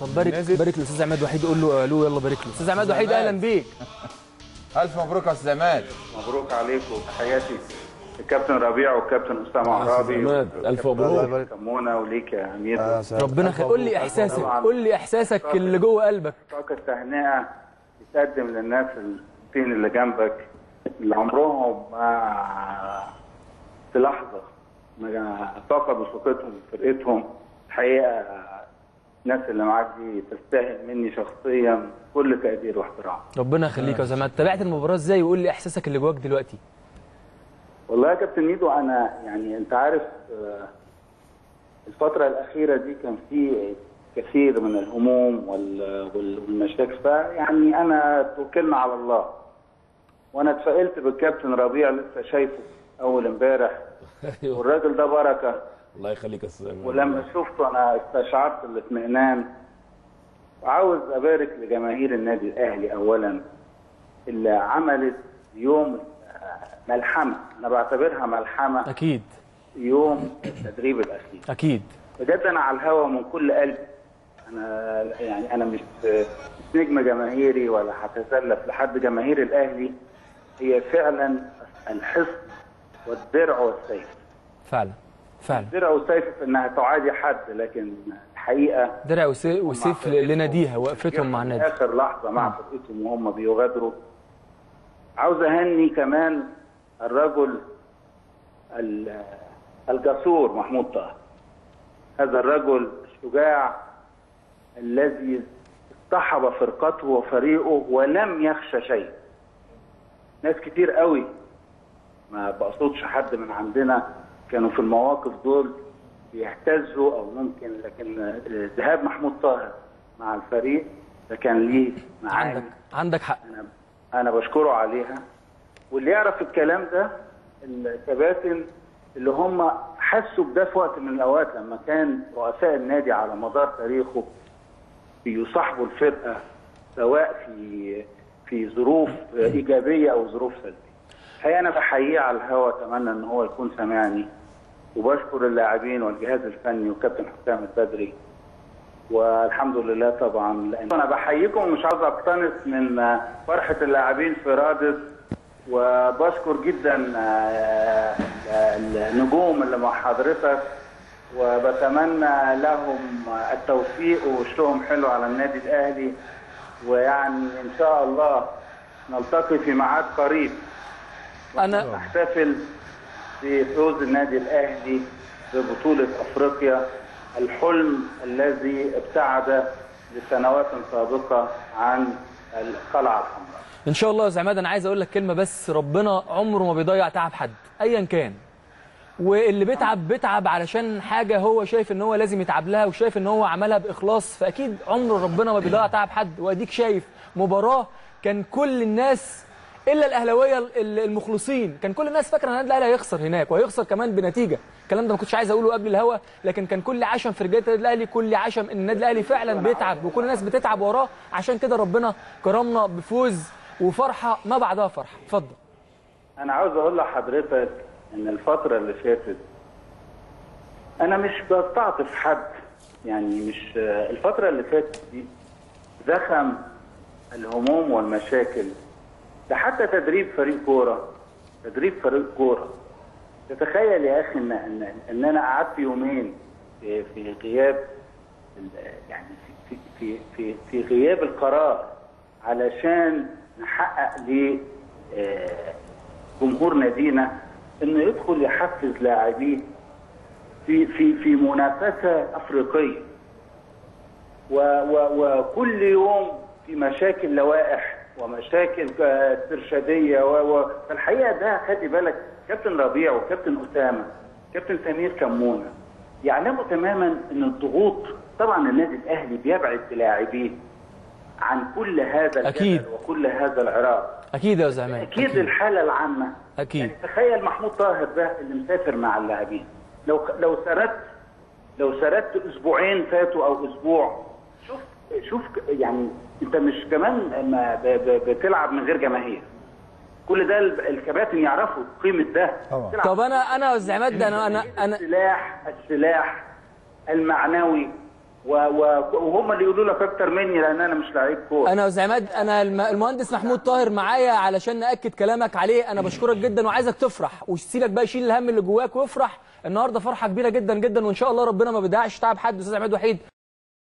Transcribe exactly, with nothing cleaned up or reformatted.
طب بارك بارك للاستاذ عماد وحيد، قول له الو، يلا بارك له. استاذ عماد وحيد اهلا بيك. الف مبروك يا استاذ عماد. مبروك عليكم، تحياتي الكابتن ربيع والكابتن اسامه عرابي. الف مبروك سمير كمونه وليك يا امير. آه ربنا خير. قول لي احساسك، قول لي احساسك اللي جوه قلبك. طاقه تهنئه تقدم للناس الطين اللي جنبك، اللي عمرهم ما في لحظه ما فقدوا ثقتهم بفرقتهم. الحقيقه الناس اللي معاك دي تستاهل مني شخصيا كل تقدير واحترام. ربنا يخليك يا زمان. تابعت المباراه ازاي وقول لي احساسك اللي جواك دلوقتي. والله يا كابتن ميدو، انا يعني انت عارف الفتره الاخيره دي كان في كثير من الهموم والمشاكل، فيعني انا توكلنا على الله. وانا اتفائلت بالكابتن ربيع، لسه شايفه اول امبارح والراجل ده بركه. الله يخليك يا استاذ امير. ولما شفته انا استشعرت الاطمئنان. عاوز ابارك لجماهير النادي الاهلي اولا، اللي عملت يوم ملحمه، انا بعتبرها ملحمه اكيد، يوم التدريب الاخير اكيد. بجد انا على الهوا من كل قلبي، انا يعني انا مش نجم جماهيري ولا هتزلف لحد. جماهير الاهلي هي فعلا الحصن والدرع والسيف. فعلا فعلا درع وسيف في انها تعادي حد، لكن الحقيقه درع وسيف لناديها، وقفتهم مع النادي اخر لحظه مع فرقتهم وهم بيغادروا. عاوز اهني كمان الرجل الجسور محمود طاهر، هذا الرجل الشجاع الذي اصطحب فرقته وفريقه ولم يخشى شيء. ناس كتير قوي، ما بقصدش حد من عندنا، كانوا في المواقف دول بيهتزوا او ممكن، لكن ذهاب محمود طاهر مع الفريق ده كان ليه معاني. عندك عندك حق، انا انا بشكره عليها. واللي يعرف الكلام ده الكباتن اللي هم حسوا بده في وقت من الاوقات، لما كان رؤساء النادي على مدار تاريخه بيصاحبوا الفرقه سواء في في ظروف ايجابيه او ظروف سلبيه. الحقيقه انا بحييه على الهوا، اتمنى ان هو يكون سامعني، وبشكر اللاعبين والجهاز الفني والكابتن حسام البدري، والحمد لله طبعا. لأن انا بحييكم ومش عاوز اقتنص من فرحه اللاعبين في رادس، وبشكر جدا النجوم اللي مع حضرتك، وبتمنى لهم التوفيق وشغلهم حلو على النادي الاهلي. ويعني ان شاء الله نلتقي في ميعاد قريب، انا احتفل بفوز النادي الاهلي ببطوله افريقيا، الحلم الذي ابتعد لسنوات سابقه عن القلعه الحمراء. ان شاء الله يا زعماد. انا عايز اقول لك كلمه بس، ربنا عمره ما بيضيع تعب حد ايا كان، واللي بيتعب بيتعب علشان حاجه هو شايف ان هو لازم يتعب لها، وشايف ان هو عملها باخلاص، فاكيد عمر ربنا ما بيضيع تعب حد. واديك شايف مباراه كان كل الناس الا الاهلاويه المخلصين، كان كل الناس فاكره ان النادي الاهلي هيخسر هناك، وهيخسر كمان بنتيجه. الكلام ده ما كنتش عايز اقوله قبل الهوا، لكن كان كل عشم في رجاله النادي الاهلي، كل عشم ان النادي الاهلي فعلا بيتعب وكل الناس بتتعب وراه. عشان كده ربنا كرمنا بفوز وفرحه ما بعدها فرحه. اتفضل. انا عاوز اقول لحضرتك ان الفتره اللي فاتت انا مش بستعطف حد، يعني مش الفتره اللي فاتت دي زخم الهموم والمشاكل، ده حتى تدريب فريق كوره، تدريب فريق كوره. تتخيل يا اخي ان ان, إن انا قعدت يومين في, في غياب، يعني في في في في غياب القرار علشان نحقق ل جمهور نادينا انه يدخل يحفز لاعبيه في في في منافسه افريقيه. وكل يوم في مشاكل لوائح ومشاكل استرشاديه، فالحقيقه ده خلي بالك كابتن ربيع وكابتن اسامه، كابتن سمير كمونه، يعلموا تماما ان الضغوط طبعا النادي الاهلي بيبعد لاعبيه عن كل هذا الجدل وكل هذا العراق. اكيد يا زعمان، أكيد, اكيد الحاله العامه اكيد. يعني تخيل محمود طاهر ده اللي مسافر مع اللاعبين، لو لو سردت لو سردت اسبوعين فاتوا او اسبوع، شوف شوف يعني انت مش كمان ما بتلعب من غير جماهير. كل ده الكباتن يعرفوا قيمه ده. طب انا انا يا استاذ عماد، انا انا السلاح السلاح المعنوي وهم اللي يقولوا لك اكتر مني لان انا مش لعيب كوره. انا يا استاذ عماد، انا المهندس محمود طاهر معايا علشان ناكد كلامك عليه. انا بشكرك جدا وعايزك تفرح وسيبك بقى، شيل الهم اللي جواك وافرح النهارده فرحه كبيره جدا جدا، وان شاء الله ربنا ما بدعش تعب حد. استاذ عماد وحيد